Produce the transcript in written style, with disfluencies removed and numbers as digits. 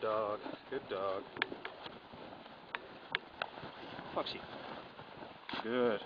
Good dog. Good dog. Foxy. Good.